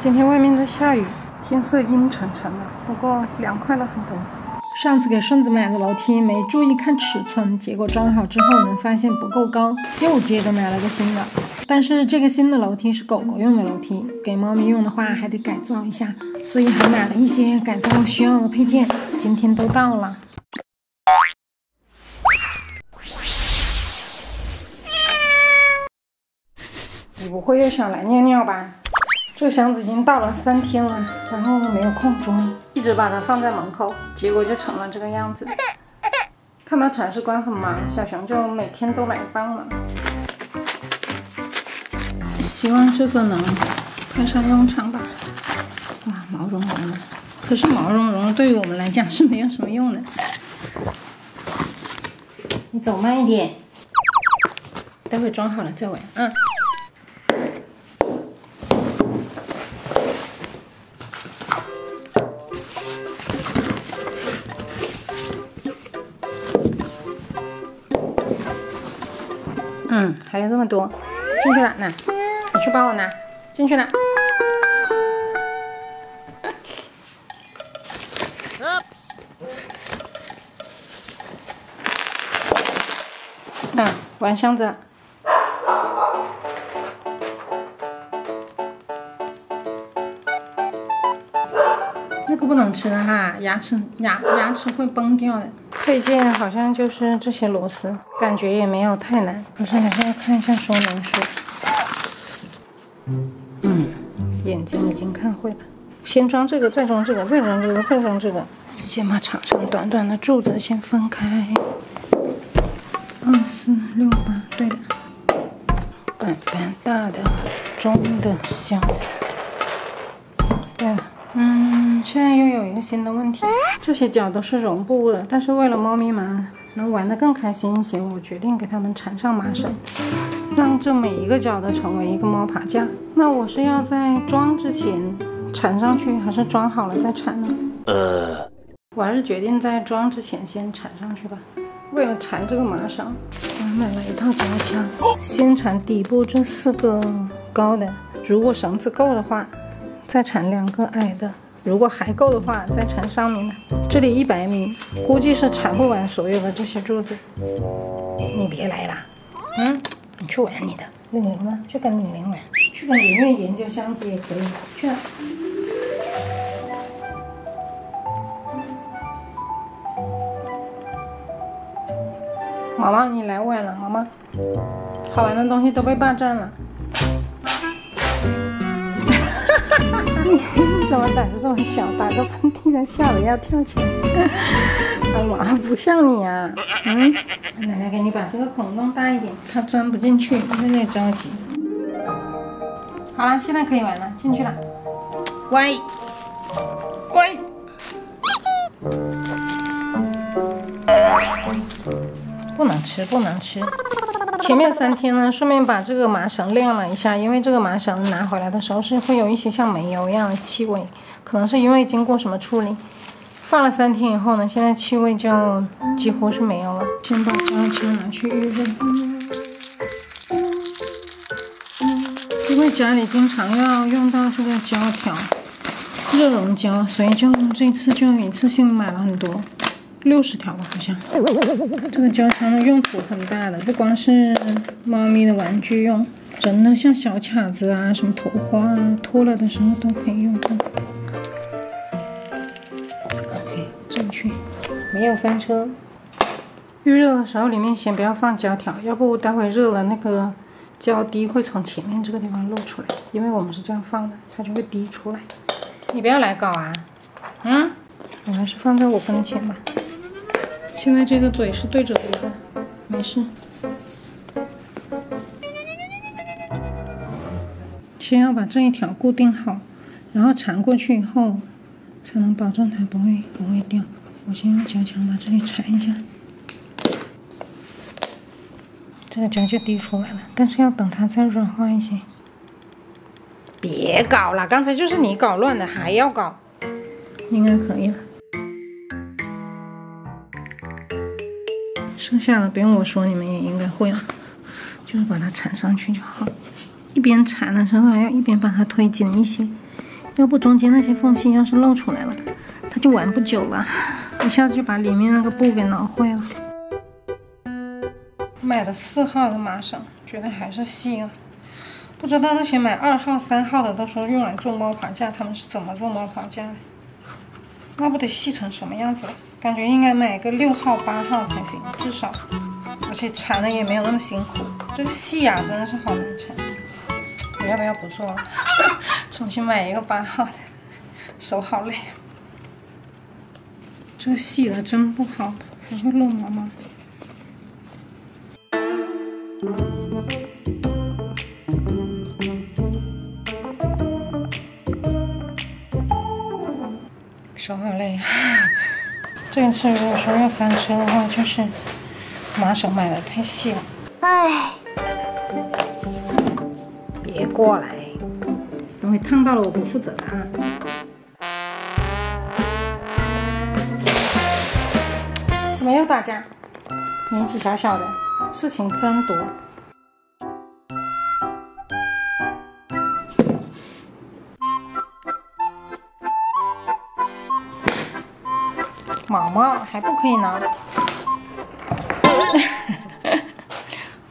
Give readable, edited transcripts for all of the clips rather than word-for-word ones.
今天外面在下雨，天色阴沉沉的，不过凉快了很多。上次给顺子买的楼梯没注意看尺寸，结果装好之后呢，发现不够高，又接着买了个新的。但是这个新的楼梯是狗狗用的楼梯，给猫咪用的话还得改造一下，所以还买了一些改造需要的配件，今天都到了。 你不会又想来尿尿吧？这箱子已经到了3天了，然后没有空装，一直把它放在门口，结果就成了这个样子。看到铲屎官很忙，小熊就每天都来帮忙。希望这个能派上用场吧。哇，毛茸茸的，可是毛茸茸对于我们来讲是没有什么用的。你走慢一点，待会装好了再玩。嗯。 还有这么多，进去了，拿，你去帮我拿，进去了。啊，完箱子了。那个不能吃的哈，牙齿会崩掉的。 配件好像就是这些螺丝，感觉也没有太难，可是还是要看一下说明书。嗯，眼睛已经看会了，先装这个，再装这个，再装这个，再装这个，先把长长短短的柱子先分开。24、6、8，对的。板板大的、中的、小的。对了。 现在又有一个新的问题，这些脚都是绒布的，但是为了猫咪们能玩得更开心一些，我决定给它们缠上麻绳，让这每一个脚都成为一个猫爬架。那我是要在装之前缠上去，还是装好了再缠呢？我还是决定在装之前先缠上去吧。为了缠这个麻绳，我买了一套胶枪，先缠底部这4个高的，如果绳子够的话，再缠2个矮的。 如果还够的话，再缠上面的。这里100米，估计是缠不完所有的这些柱子。你别来啦，嗯，你去玩你的。敏玲吗？去跟敏玲玩，去跟圆圆研究箱子也可以。去啊。毛毛，你来晚了，毛毛。好玩的东西都被霸占了。 你怎么胆子这么小？打个喷嚏都吓得要跳起来！哎妈，不像你啊！嗯，奶奶给你把这个孔弄大一点，它钻不进去，有点着急。好了，现在可以玩了，进去了。乖，乖。不能吃，不能吃。 前面3天呢，顺便把这个麻绳晾了一下，因为这个麻绳拿回来的时候是会有一些像煤油一样的气味，可能是因为经过什么处理。放了3天以后呢，现在气味就几乎是没有了。先把胶球拿去预热，因为家里经常要用到这个胶条，热熔胶，所以就这次就一次性买了很多。 60条吧，好像。这个胶枪的用途很大的，不光是猫咪的玩具用，真的像小卡子啊、什么头花啊，脱了的时候都可以用到。OK， 正确，没有翻车。预热的时候里面先不要放胶条，要不待会热了那个胶滴会从前面这个地方露出来，因为我们是这样放的，它就会滴出来。你不要来搞啊！嗯，我还是放在我跟前吧。 现在这个嘴是对着鼻的，没事。先要把这一条固定好，然后缠过去以后，才能保证它不会掉。我先用胶枪把这里缠一下，这个胶就滴出来了，但是要等它再软化一些。别搞了，刚才就是你搞乱的，还要搞，应该可以了。 剩下的不用我说，你们也应该会了，就是把它缠上去就好。一边缠的时候还要一边把它推紧一些，要不中间那些缝隙要是露出来了，它就玩不久了，一下子就把里面那个布给挠坏了。买了4号的麻绳，觉得还是细了。 不知道那些买2号、3号的，到时候用来做猫爬架，他们是怎么做猫爬架的？那不得细成什么样子了？感觉应该买个6号、8号才行，至少，而且缠的也没有那么辛苦。这个细呀、真的是好难缠。我要不要不做了？重新买一个8号的，手好累。这个细的真不好，还会漏毛毛。 手好累啊！这一次如果说要翻车的话，就是麻绳买的太细了。哎，别过来，等会烫到了我不负责的啊！怎么又打架？年纪小小的，事情真多。毛毛还不可以拿，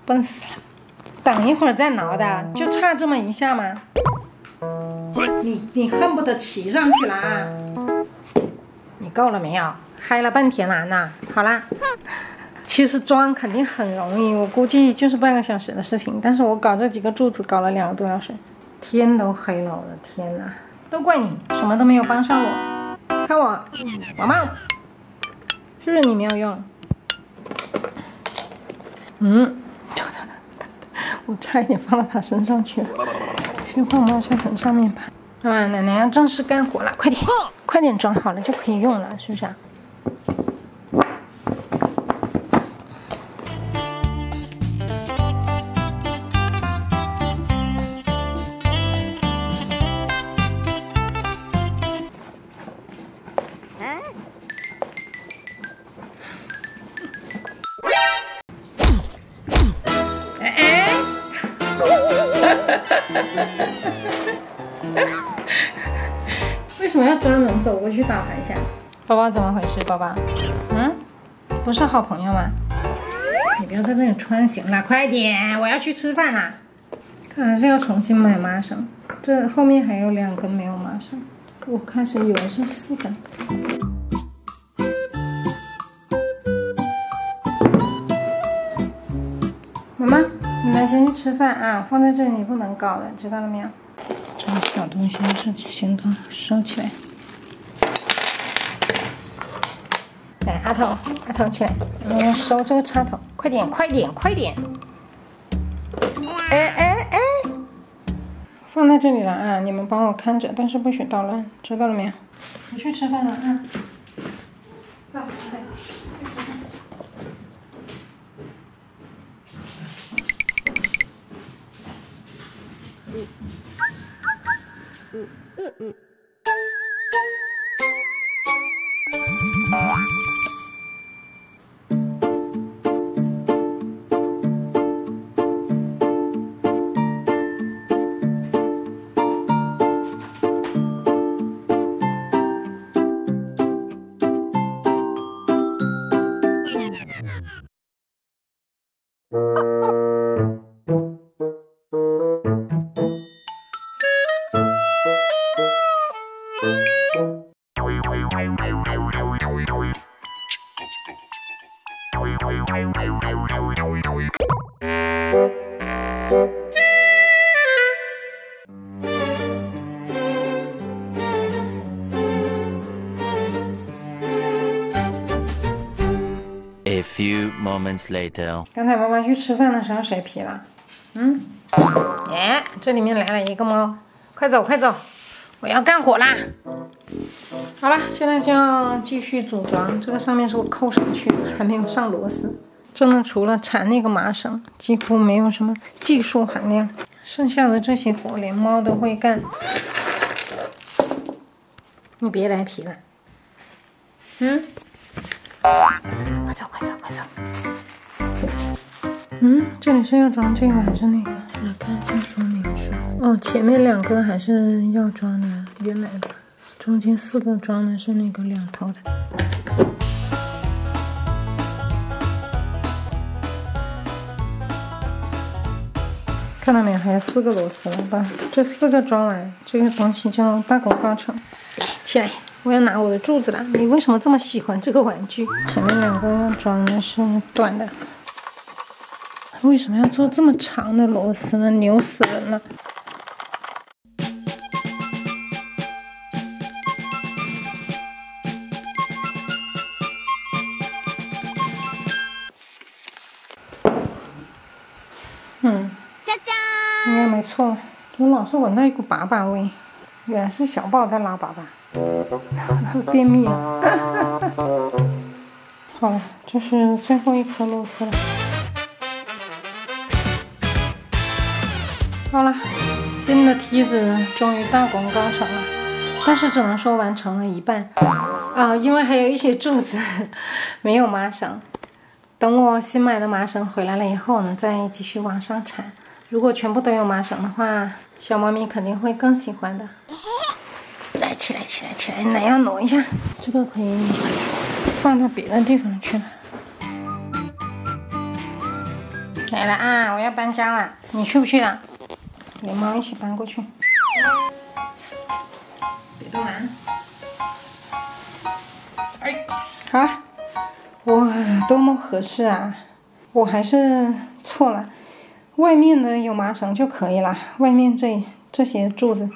笨死了！等一会儿再挠的，就差这么一下吗？你恨不得骑上去了啊！你够了没有？嗨了半天了呢。好啦，其实装肯定很容易，我估计就是半个小时的事情。但是我搞这几个柱子搞了2个多小时，天都黑了，我的天哪！都怪你，什么都没有帮上我。看我，毛毛。 是不是你没有用？嗯，我差一点放到他身上去了。先放到沙盆上面吧。啊，奶奶要正式干活了，快点，快点装好了就可以用了，是不是啊？为什么要专门走过去打他一下？宝宝怎么回事？宝宝，嗯，不是好朋友吗？你不要在这里穿行了，快点，我要去吃饭啦！看来是要重新买麻绳，这后面还有2根没有麻绳，我开始以为是4根。妈妈，你们先去吃饭啊，放在这里不能搞的，知道了没有？ 这个小东西是先都收起来。来，阿头，阿头起来，我们要收这个插头，快点，快点，快点！哎哎哎，放在这里了啊！你们帮我看着，但是不许捣乱，知道了没有？我去吃饭了啊！爸，对。 A few moments later， 刚才妈妈去吃饭的时候谁皮了？嗯，耶，这里面来了1个猫，快走快走，我要干火啦！好了，现在就要继续组装。这个上面是我扣上去的，还没有上螺丝。真的除了缠那个麻绳，几乎没有什么技术含量。剩下的这些活连猫都会干。你别来皮了，嗯。 快走，快走，快走！嗯，这里是要装这个还是那个？来看一下说明书。哦，前面两个还是要装的，原来的，中间四个装的是那个两头的。 看到没有？还有四个螺丝，把这四个装完。这个东西叫八狗高潮。起来，我要拿我的柱子了。你为什么这么喜欢这个玩具？前面两个要装的是短的。为什么要做这么长的螺丝呢？扭死人了！嗯。 应该没错，怎么老是闻到一股粑粑味？原来是小豹在拉粑粑，便秘了。好了，这是最后一颗螺丝了。好了，新的梯子终于大功告成了，但是只能说完成了一半啊，因为还有一些柱子没有麻绳。等我新买的麻绳回来了以后呢，再继续往上缠。 如果全部都有麻绳的话，小猫咪肯定会更喜欢的。来，起来，起来，起来，奶要挪一下。这个可以放到别的地方去了。来了啊，我要搬家了，你去不去啊？连猫一起搬过去。别动啊！哎，好了，哇，多么合适啊！我还是错了。 外面的有麻绳就可以了，外面这些柱子，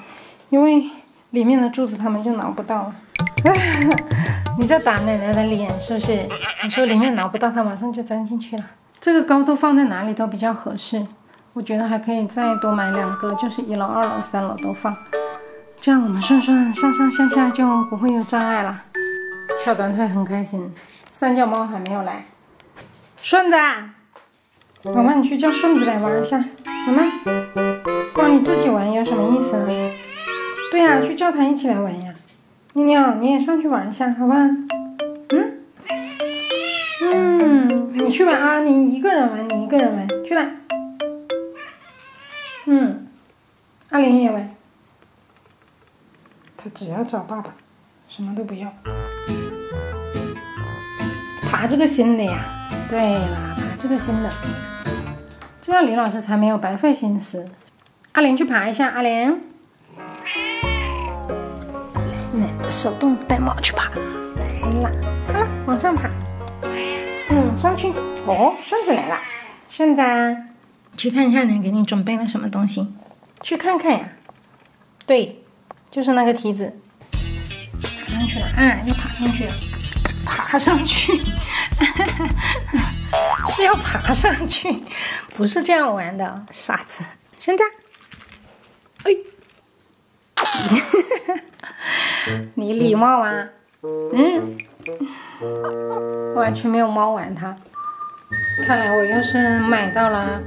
因为里面的柱子他们就挠不到了。你在打奶奶的脸是不是？你说里面挠不到，它马上就钻进去了。这个高度放在哪里都比较合适，我觉得还可以再多买两个，就是1楼、2楼、3楼都放，这样我们顺顺上上下下就不会有障碍了。跳短腿很开心，三脚猫还没有来，顺子。 妈妈，你去叫顺子来玩一下。妈妈，光你自己玩有什么意思啊？对呀、啊，去叫他一起来玩呀。妞妞，你也上去玩一下，好吧？嗯，嗯，你去玩啊，你一个人玩，你一个人玩，去啦。嗯，阿玲也玩。他只要找爸爸，什么都不要。爬这个新的呀？对啦，爬这个新的。 这样李老师才没有白费心思。阿玲去爬一下，阿玲，来，你手动带毛去爬，来啦，好了，往上爬，嗯，上去。哦，顺子来了，顺子，去看一下你给你准备了什么东西，去看看呀。对，就是那个梯子，爬上去了，嗯，又爬上去了，爬上去。是要爬上去，不是这样玩的，傻子！现在，哎，你礼貌啊，嗯，完全没有猫玩它。看来我又是买到了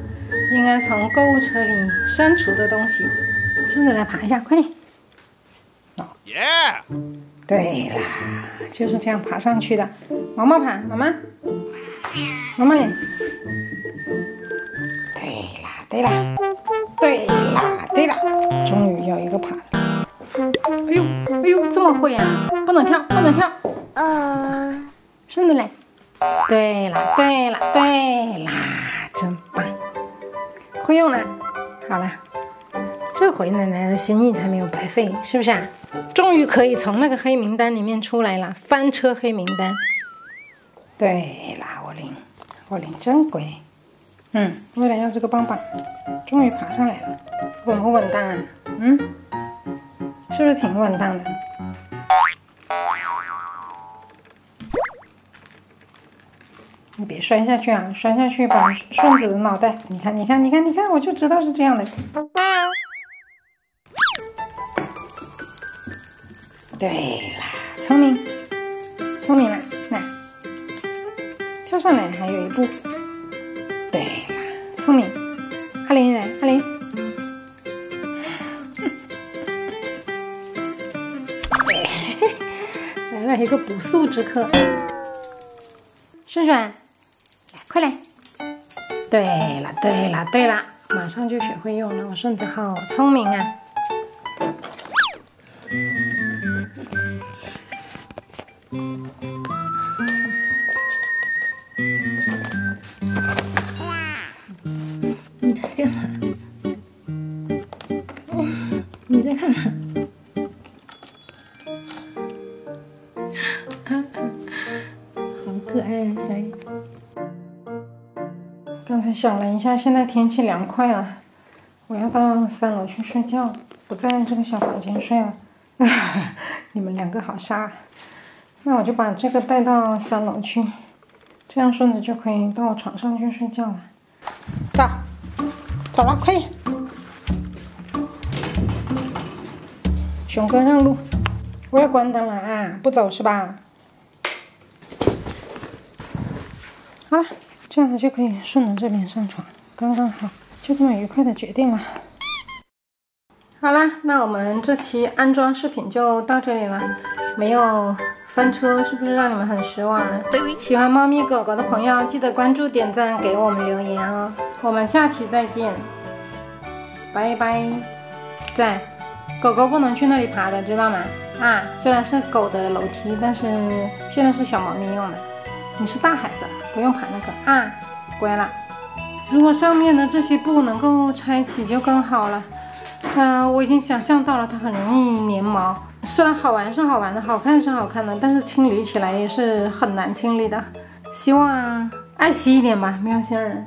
应该从购物车里删除的东西。顺着来爬一下，快点！哦，耶！对啦，就是这样爬上去的。毛毛爬，妈妈。 妈妈脸，对啦，对啦，对啦，对啦，终于有一个爬的。哎呦，哎呦，这么会啊！不能跳，不能跳。顺着来。对啦，对啦，对啦，真棒！会用了。好了，这回奶奶的心意才没有白费，是不是啊？终于可以从那个黑名单里面出来了，翻车黑名单。 对啦，我领真乖，嗯，为了要这个棒棒，终于爬上来了，稳不稳当啊？嗯，是不是挺稳当的？你别摔下去啊，摔下去把顺子的脑袋，你看，你看，你看，你看，我就知道是这样的。对啦，聪明，聪明啦，来。 跳上来还有一步，对啦，聪明。阿林来，阿林，来了一个不速之客。顺顺，来，快来！对啦，对啦，对啦，马上就学会用了。我顺子好聪明啊！你在干嘛？你在干嘛？ 可爱，刚才想了一下，现在天气凉快了，我要到3楼去睡觉，不在这个小房间睡了。你们两个好傻，那我就把这个带到3楼去，这样顺子就可以到我床上去睡觉了。走，走了，快点！熊哥让路，我要关灯了啊，不走是吧？ 好了，这样子就可以顺着这边上床，刚刚好，就这么愉快的决定了。好啦，那我们这期安装视频就到这里了，没有翻车，是不是让你们很失望呢？喜欢猫咪狗狗的朋友，记得关注、点赞，给我们留言哦。我们下期再见，拜拜。赞，狗狗不能去那里爬的，知道吗？啊，虽然是狗的楼梯，但是现在是小猫咪用的。 你是大孩子，不用爬那个啊，乖了。如果上面的这些布能够拆起就更好了。我已经想象到了，它很容易粘毛。虽然好玩是好玩的，好看是好看的，但是清理起来也是很难清理的。希望爱惜一点吧，喵星人。